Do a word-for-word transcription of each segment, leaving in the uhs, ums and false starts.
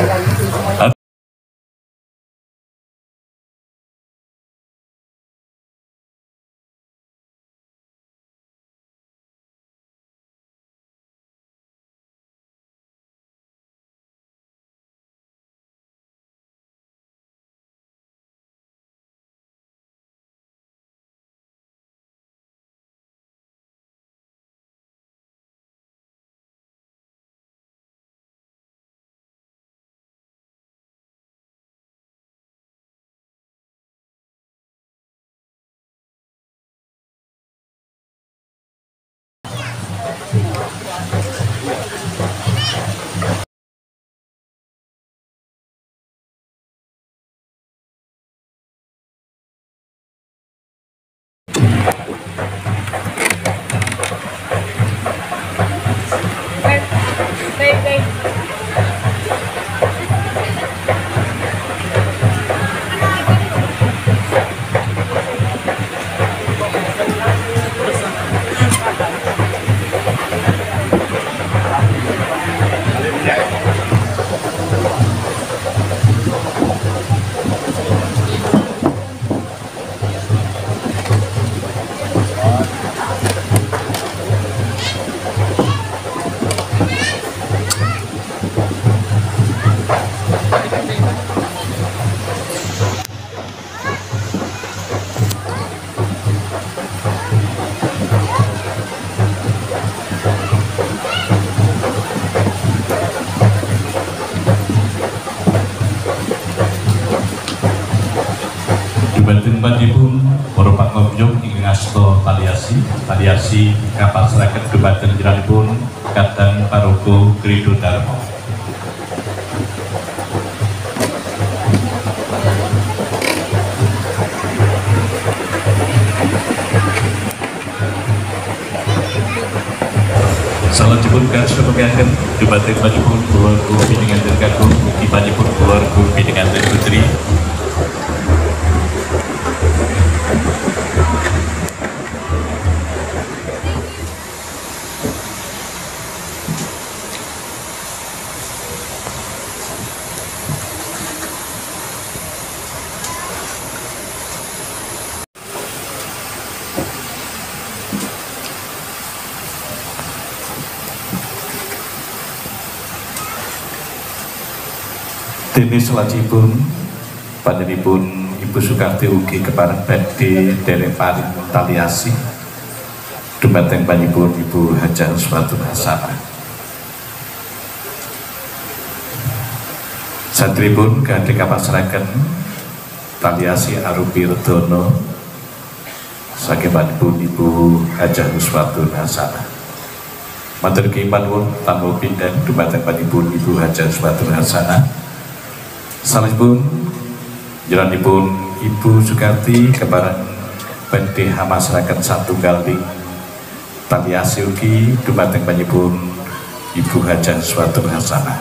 dilanjutin semuanya. Bapak-Ibu, merupakan pengunjung ingin ngasto taliasi, taliasi kapal seraket kebaten jalan pun katan paroko krido darmo. Salah jemput garis kebaten kebaten Bapak-Ibu keluarga pindingan dan kagum, Bapak-Ibu keluarga pindingan dan putri. Dene selajipun panjenenganipun Ibu Sukarti ugi kepareng badhe derek paring taliasi dumateng panjenenganipun Ibu Haji Husnul Hasanah. Satripun gadhah kapasraken taliasi arupi redana saking panjenenganipun Ibu Haji Husnul Hasanah. Matur kemanipun tanpa pindah dumateng panjenenganipun Ibu Haji Husnul Hasanah. Salamipun, jalanipun Ibu Sukarti kebarang pendeha masyarakat satu galing taliasi ugi dumateng panjenenganipun Ibu Haji Husnul Hasanah.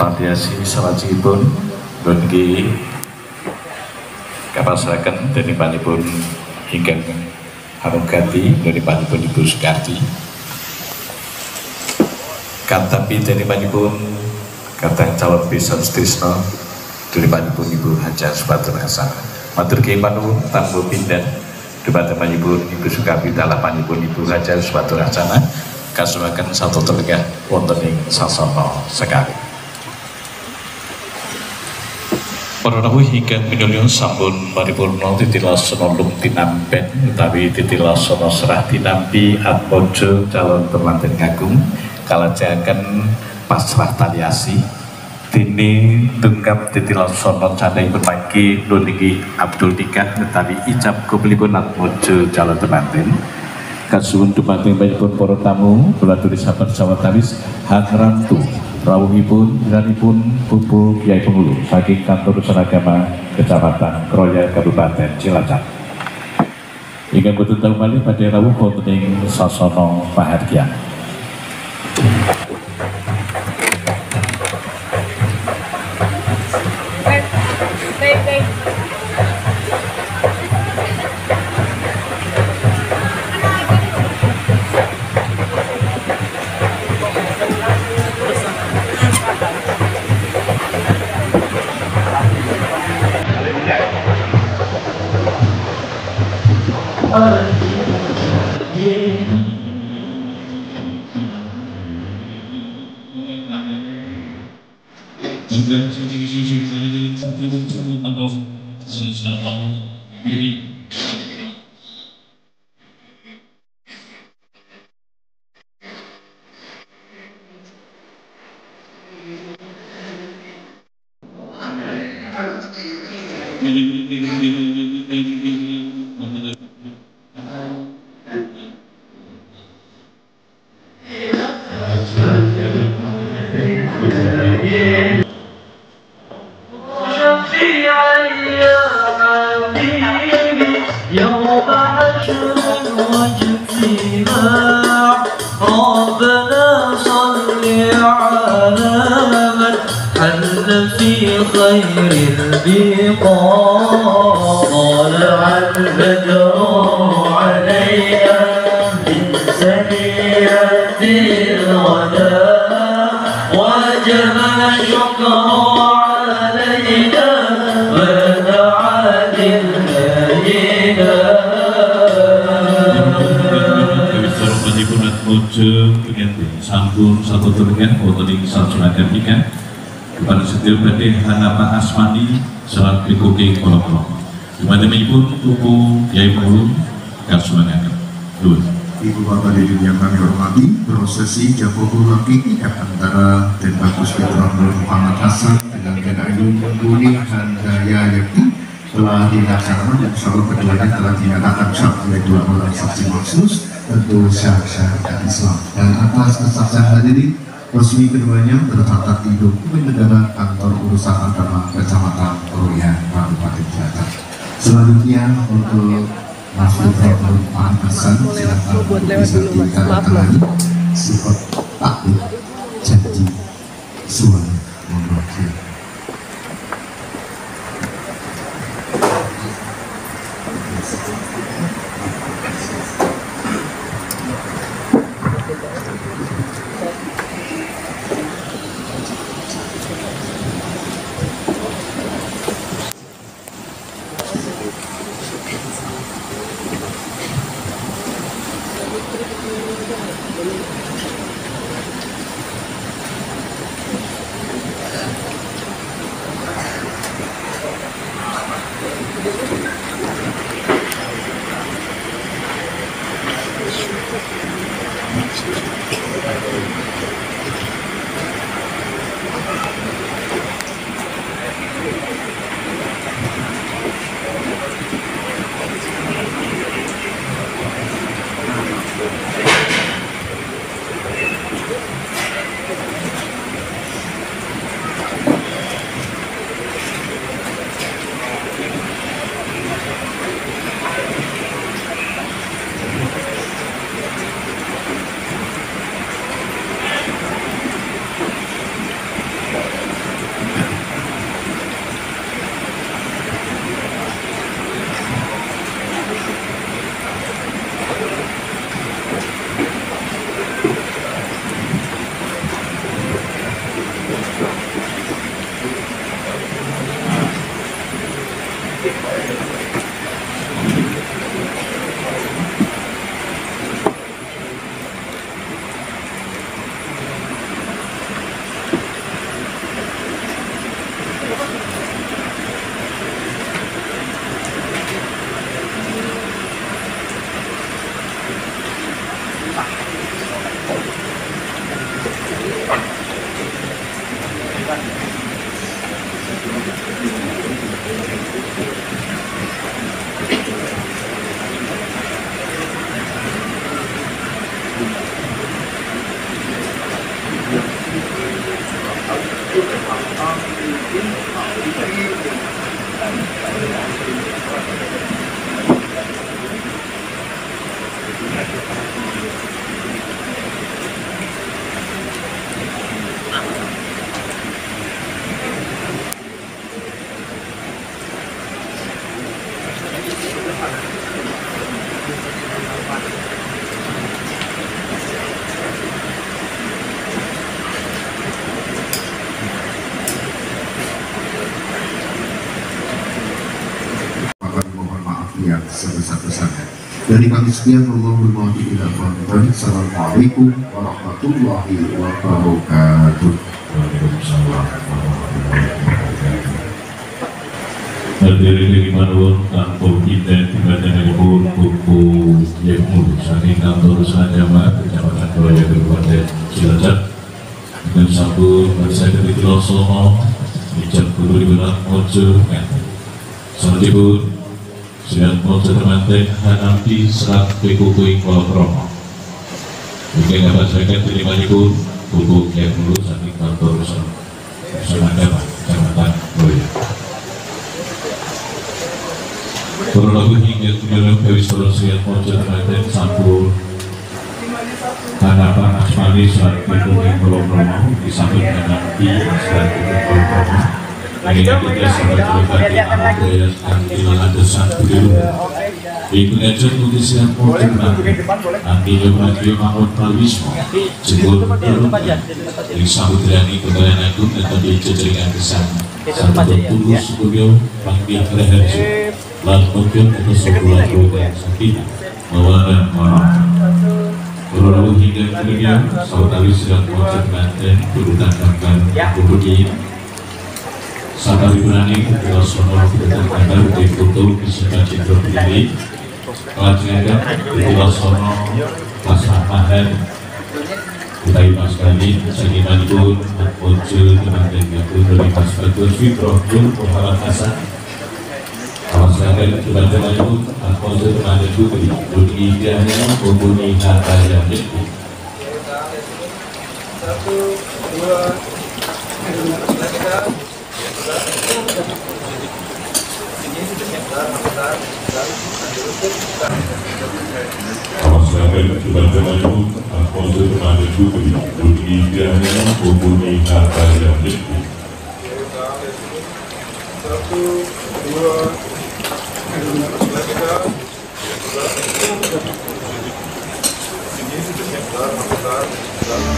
Taliasi salajengipun nggih kapasraken dening panjenenganipun ingkang harung gati dening panjenenganipun Ibu Sukarti. Katapi dening panjenenganipun katang calon pisan Trisno dening panjenenganipun Ibu Haji Husnul Hasanah. Matur kemanipun tanpa pindah dumateng panjenenganipun Ibu Sukarti dalam panjenenganipun Ibu Haji Husnul Hasanah kasumaken satu telegah wonten ing sasana sekali. Para rawuh hingga minulya sampun paripurna titilasana tinampen utawi titilasana serah tinampi atmojo calon pemanten agung kalajengaken pasrah taliasi dene tungkap titilasana candai berpagi nuniki Abdul Nikah utawi ijab kupelipun atmojo calon pemanten kasuwun dumateng panjenenganipun para tamu kula aturi sampun sawetawis hang rantu. rawuhipun niripun Ibu Kyai Pengulu saking Kantor Urus Agama Kecamatan Kroya Kabupaten Cilacap. Ingkang boten tahu malih badhe rawuh wonten ing sasana pahargyan. Prosesi Jababul Hakim antara Tembak Puspetrol Muhammad Hasan dengan Tenda Ilmu Kuning dan Daya Yakti telah dilaksanakan dan selalu keduanya telah dinyatakan sah oleh dua orang saksi maksus tentu syariat Islam, dan atas kesaksian hadirin resmi keduanya tercatat di dokumen negara Kantor Urus Agama Kecamatan Kroya Kabupaten Cilacap. Selanjutnya untuk Mas Puspetrol Muhammad Hasan silakan bisa ditandatangani sifat takut janji suara mewakili. Yeah. sebesar-besarnya. Dari kami sekian, Allahumma inna lillahi. Assalamualaikum warahmatullahi wabarakatuh. Waalaikumsalam warahmatullahi wabarakatuh. Kantor Urus Agama, Kecamatan Kroya, Kabupaten Cilacap. Dan sambut saya dari Tilosomo, Ijab Guru Ibarat Mojo, Santibun, Sian Mojo Termantek, Hanampi, Serat Pekukuing, Walpromo. Mungkin dapat saya akan terima ikut Buku Kyai Pengulu, Sandi Kantor Urus Agama, Kecamatan Kroya. Kurang lebih hingga tujuan Fewis Turun Sian Mojo Termantek, Sampul, tanaman asmani saat itu yang belum lama disambut dengan tiang saat itu belum lama lagi kita sempat berbagai anak yang tidak ada satu dulu ibu ngejar tulis yang mau tenang nanti lagi mangut talismo sebelum belum disambut dari kebenaran itu atau dicecengan kesan satu tulus beliau panggil rehensu lalu mungkin atau sebuah keluarga sakit mawaran malam. Berlalu hingga kemudian, saudari sedang mengucapkan dan berutangkan kemudian saudari berani ketika sonor berutangkan baru dikutuk di sebelah cedro pilih kelajengan ketika sonor pasang pahan kita imas kali segiman pun muncul teman dan gabung dari mas bagus fibroh pun berharap asal kalau sedangkan teman-teman pun konser ada bukti, buktinya mempunyai harta yang cukup. Satu, dua, tiga, empat,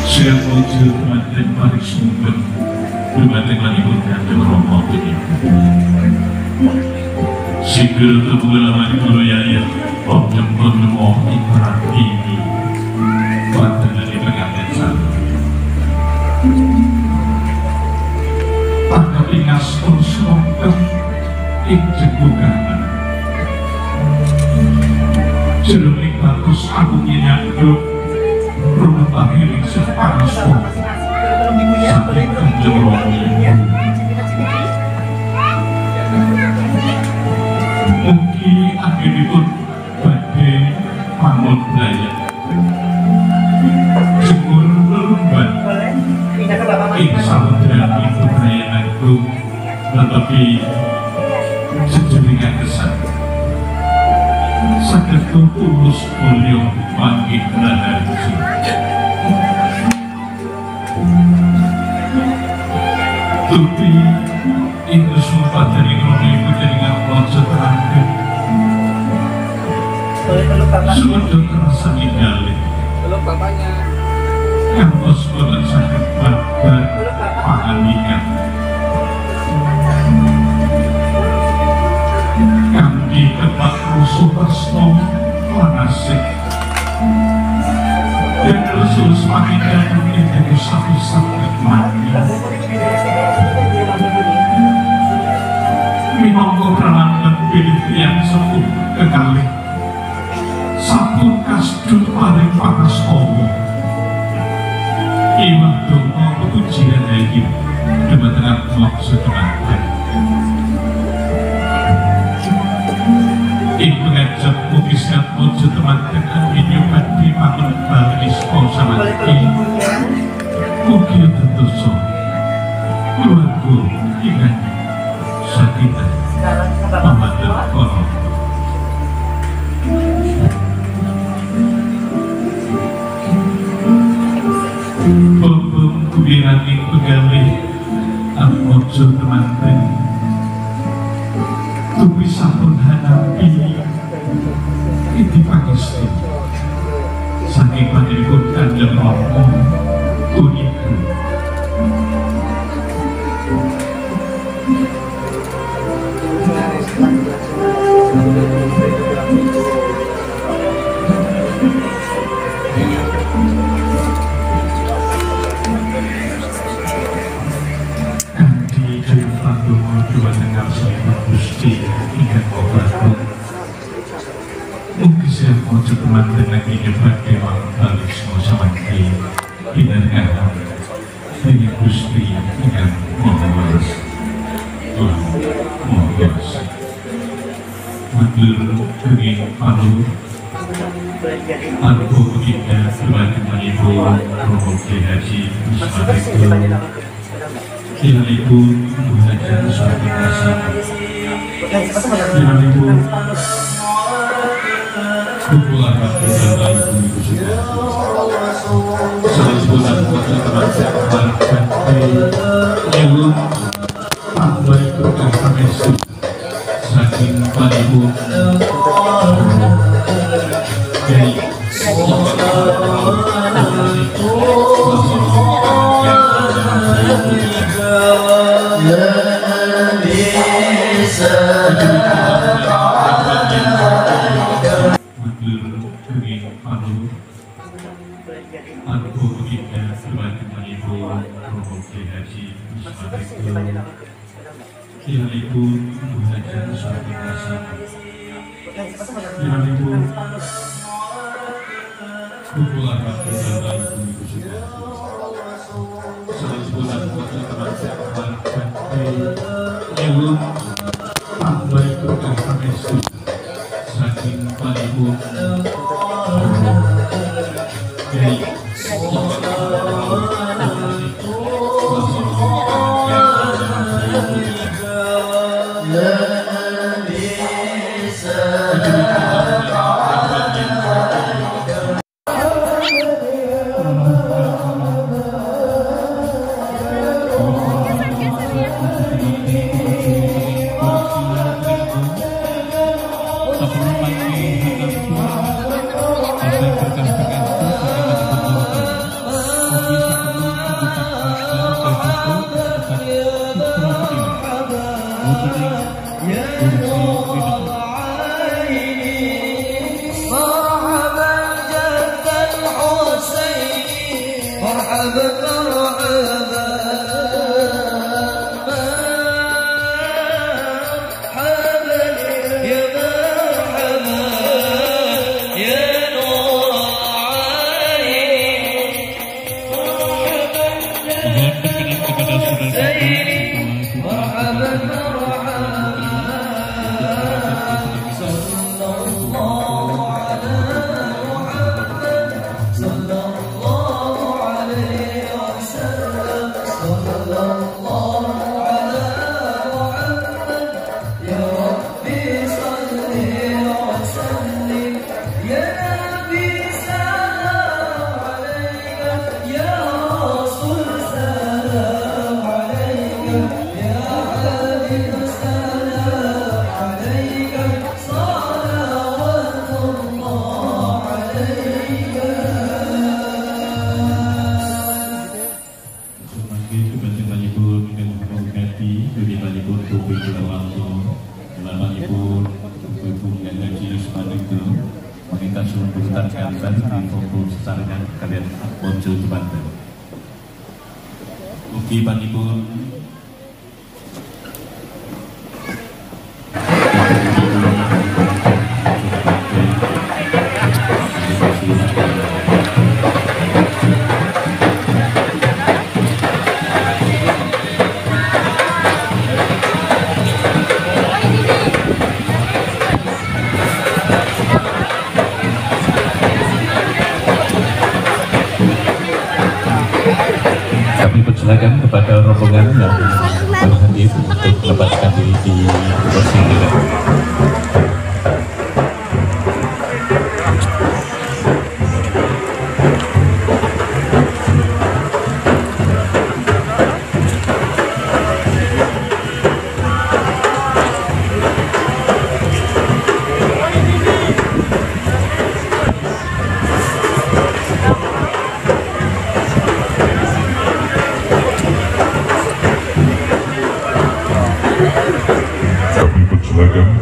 Siapa ucap mati paling sumber, bermati lagi berkat dan rahmat ini. Segera terbulan melayani, objek bermohon berarti ini. Pada dari perkataan sana. Pada ingat terus mengkam, ikut Jelurik bagus aku nyanyi rumah bagiring sepanas kok sampai kejeluannya mungkin akhirnya pun badai panggul belaya jemur lelumban insya menderami kebayanganku tetapi sejumlah kesan sakit tulus beliau panggil berada di sini. Tapi itu sumpah dari keluarga ibu dari ngapun seterangkan. Sudah terasa dinyali. Kampus bulan sakit badan pahalikan. Di tempat rusuh tersenom lanasik dan rusuh semakin jatuh itu sakit-sakit mati minongko perlahan pilih yang sepuluh kekali satu kasdut paling panas omong iman dongo pengujian lagi dengan tengah maksud tengah Ibu ngajak mukiskan muncul teman-teman ini bagi panggul baris kau sama ini mungkin tentu so keluarga ingat sakitan memandang korong bom-bom kubirani pegali aku muncul teman-teman Tupi sampun hadapi Iti Pakistan Saking pandirikun kanjeng Romo Kuniku langsung Gusti ingin obatmu mungkin saya mau cepat lagi debat kemang balik semua sama di dengan alam dari Gusti ingin mengawas mengawas menurut kering palu aku kita teman-teman Ibu Haji Husnul Ibu mengajar suatu kasih Ibu kumpulan waktu dalam Ibu Sukarti sebulan kota terhadap sampai Ibu Ambai Perkamesu saking Ibu dari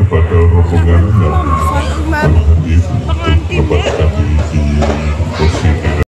kepada rombongan